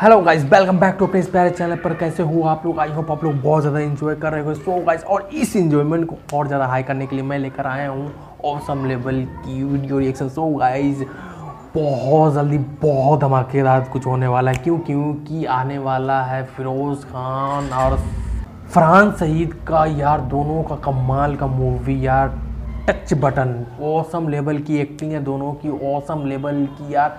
Hello guys, welcome back to अपने इस प्यारे चैनल पर। कैसे हो आप लोग? आई होप आप लोग बहुत ज़्यादा एंजॉय कर रहे हो। सो गाइस, और इस एंजॉयमेंट को और ज़्यादा हाई करने के लिए मैं लेकर आया हूँ ऑसम लेवल की वीडियो रिएक्शन। सो गाइस, बहुत जल्दी बहुत धमाकेदार कुछ होने वाला है, क्योंकि आने वाला है फिरोज़ खान और फरहान सईद का, यार दोनों का कमाल का मूवी यार टच बटन। ऑसम लेवल की एक्टिंग है दोनों की, ऑसम लेवल की यार।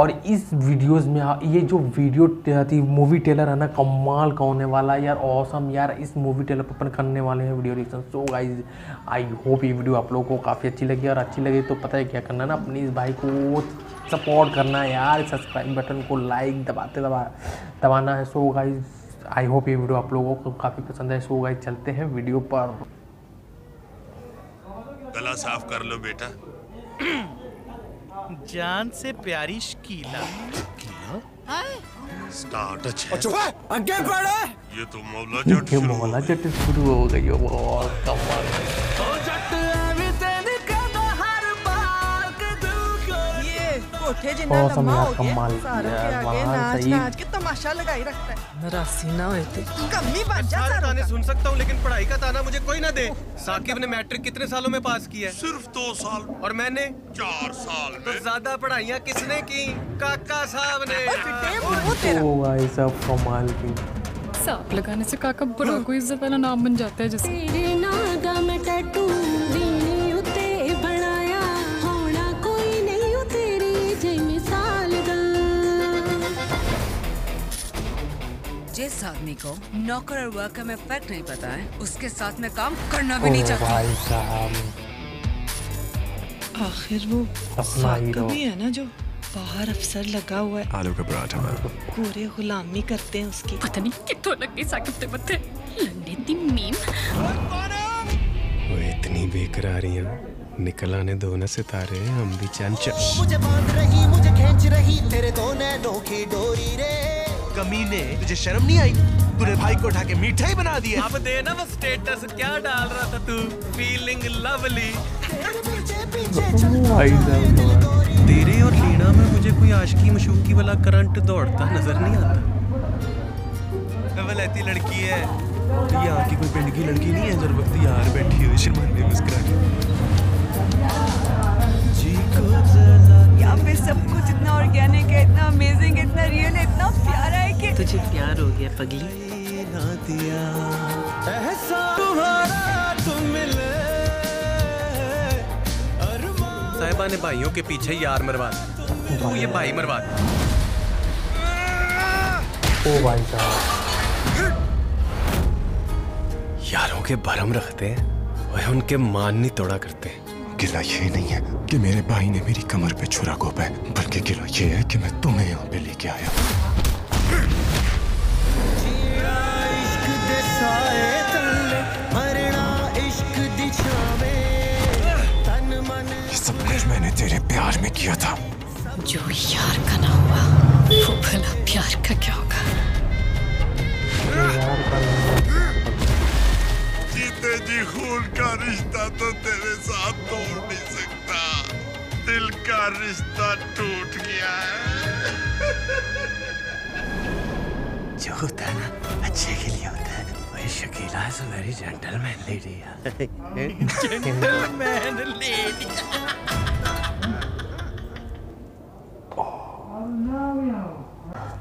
और इस वीडियोस में ये जो वीडियो थी मूवी ट्रेलर है ना, कमाल का होने वाला है यार, ऑसम यार। इस मूवी ट्रेलर पर अपन करने वाले हैं video reaction. So guys, I hope ये वीडियो आप लोगों को काफ़ी अच्छी लगी, और अच्छी लगी तो पता है क्या करना ना, अपने इस भाई को सपोर्ट करना है यार, सब्सक्राइब बटन को लाइक दबाना है। सो गाइज, आई होप ये वीडियो आप लोगों को काफ़ी पसंद है। सो गाइज, चलते हैं वीडियो पर। गला साफ कर लो बेटा। जान से प्यारी शकीला। स्टार्ट अच्छा। आगे बढ़ो। ये तो मौला जट शुरू हो गई हो। बहुत कमाल। ओ जट अभी तेरे का बाहर बाग दूँगा। ये कोठे जिन्ना लम्बा हो गया। यार नाच नाच के तमाशा लगाई रखता है। मेरा सीना होते। कमी बन जा। सारे ताने सुन सकता हूँ, लेकिन पढ़ाई का ताना मुझे कोई ना दे। साकिब ने मैट्रिक कितने सालों में पास किया? सिर्फ 2 साल। और मैंने 4 साल में। तो ज्यादा पढ़ाइयाँ किसने की? काका साहब ने। ओ भाई साहब कमाल की। सांप लगाने से काका बड़ा कोई इज्जत वाला नाम बन जाता है जैसे। जिस आदमी को नौकर और वर्कर में फर्क नहीं पता है, उसके साथ में काम करना भी नहीं चाहता। भाई साहब, आखिर वो अपना हीरो है ना जो बाहर अफसर लगा हुआ है। आलू का पराठा पूरे गुलामी करते हैं उसकी। पता नहीं कितनों लग गई साकिब के मथे। लंडेती मीम। वो इतनी बेकरारियाँ निकल आने दो ना सितारे, हम भी चंचल। मुझे बांध रही, मुझे खींच रही तेरे दो नैनों की डोरी रे। कमीने, तुझे शर्म नहीं आई? तूने भाई को उठा के मीठा ही बना दिया। अब दे ना वो स्टेटस, क्या डाल रहा था तू? Feeling lovely. तेरे और लीना में मुझे कोई आशिकी मशूकी वाला करंट दौड़ता नजर नहीं आता। डबल ऐसी लड़की है तो यहाँ की कोई पिंड की लड़की नहीं है जो वक्त यार बैठी हुई शर्माने मुस्कुराती। यहाँ पे सब कुछ इतना ऑर्गेनिक है, इतना अमेजिंग, इतना रियल है, इतना प्यारा है कि तुझे प्यार हो गया पगली। साहिबा ने भाइयों के पीछे यार मरवा दिया, तू ये भाई मरवा दिया। ओ भाई साहब, यारों के भरम रखते हैं और उनके मान नहीं तोड़ा करते हैं। गिला ये नहीं है कि मेरे भाई ने मेरी कमर पे छुरा घोंपा है, बल्कि गिला ये है कि मैं तुम्हें यहाँ पे लेके आया। ये सब कुछ मैंने तेरे प्यार में किया था। जो यार का ना हुआ वो भला प्यार का क्या होगा? जी खून का रिश्ता तो तेरे साथ तोड़ नहीं सकता, दिल का रिश्ता टूट गया है। जो होता है ना अच्छे के लिए होता है। वही Shakeela is very gentleman lady. Gentleman lady.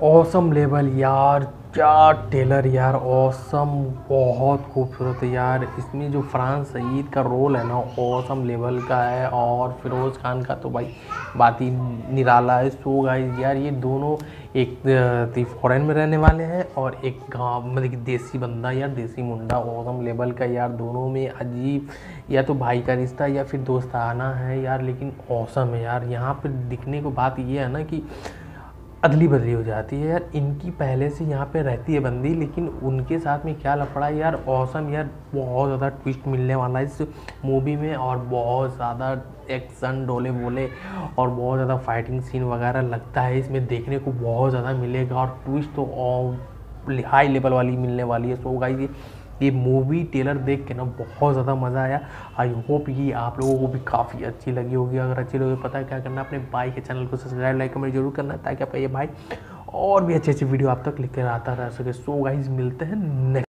Awesome level यार, क्या टेलर यार, ऑसम बहुत खूबसूरत है यार। इसमें जो फरहान सईद का रोल है ना, ऑसम लेवल का है, और फिरोज़ खान का तो भाई बात ही निराला है। सो गाइस यार, ये दोनों एक फॉरेन में रहने वाले हैं और एक गाँव मतलब देसी बंदा यार, देसी मुंडा। ऑसम लेवल का यार दोनों में अजीब, या तो भाई का रिश्ता या फिर दोस्ताना है यार, लेकिन ऑसम है यार। यहाँ पर दिखने को बात ये है ना कि अदली बदली हो जाती है यार, इनकी पहले से यहाँ पे रहती है बंदी, लेकिन उनके साथ में क्या लफड़ा है यार। ऑसम यार, बहुत ज़्यादा ट्विस्ट मिलने वाला है इस मूवी में, और बहुत ज़्यादा एक्शन डोले बोले और बहुत ज़्यादा फाइटिंग सीन वगैरह लगता है इसमें, देखने को बहुत ज़्यादा मिलेगा। और ट्विस्ट तो हाई लेवल वाली मिलने वाली है। सो गाइस, ये मूवी ट्रेलर देख के ना बहुत ज़्यादा मज़ा आया। आई होप ये आप लोगों को भी काफ़ी अच्छी लगी होगी। अगर अच्छी लगी, पता है क्या करना, अपने भाई के चैनल को सब्सक्राइब लाइक कमेंट जरूर करना, ताकि आपका ये भाई और भी अच्छी अच्छी वीडियो आप तक लेकर आता रह सके। सो गाइज मिलते हैं नेक्स्ट।